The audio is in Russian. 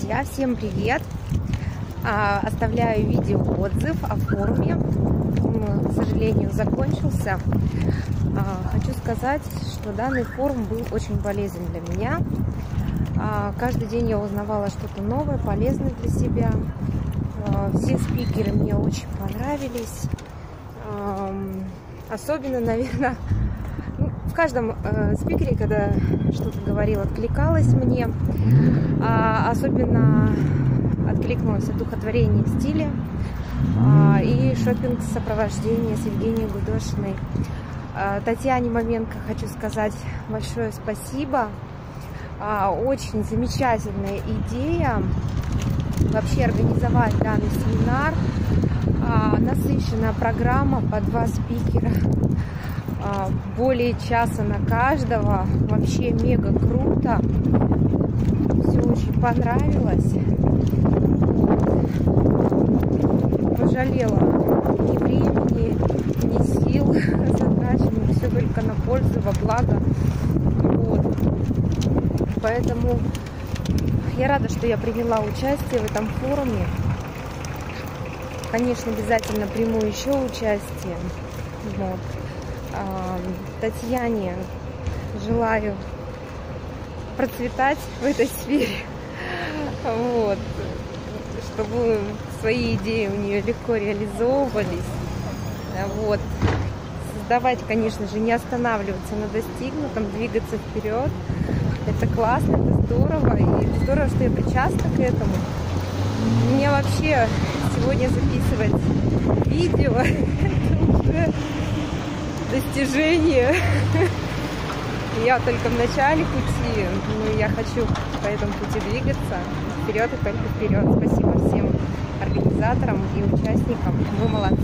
друзья, всем привет! Оставляю видеоотзыв о форуме. Он, к сожалению, закончился. Хочу сказать, что данный форум был очень полезен для меня. Каждый день я узнавала что-то новое, полезное для себя. Все спикеры мне очень понравились. Особенно, наверное, в каждом спикере, когда что-то говорил, откликалось мне. Особенно откликнулось одухотворение в стиле и шопинг-сопровождение с Евгением Гудошиной. Татьяне Маменко хочу сказать большое спасибо. Очень замечательная идея вообще организовать данный семинар. Насыщенная программа по 2 спикера, более часа на каждого. Вообще мега круто. Все очень понравилось. Пожалела ни времени, ни сил затраченных. Все только на пользу, во благо. Вот. Поэтому я рада, что я приняла участие в этом форуме. Конечно, обязательно приму еще участие. Вот. Татьяне желаю процветать в этой сфере. Вот. Чтобы свои идеи у нее легко реализовывались. Вот. Создавать, конечно же, не останавливаться на достигнутом, двигаться вперед. Это классно, это здорово. И здорово, что я причастна к этому. Меня вообще сегодня записывать видео — это уже достижение. Я только в начале пути, но я хочу по этому пути двигаться вперед и только вперед. Спасибо всем организаторам и участникам. Вы молодцы.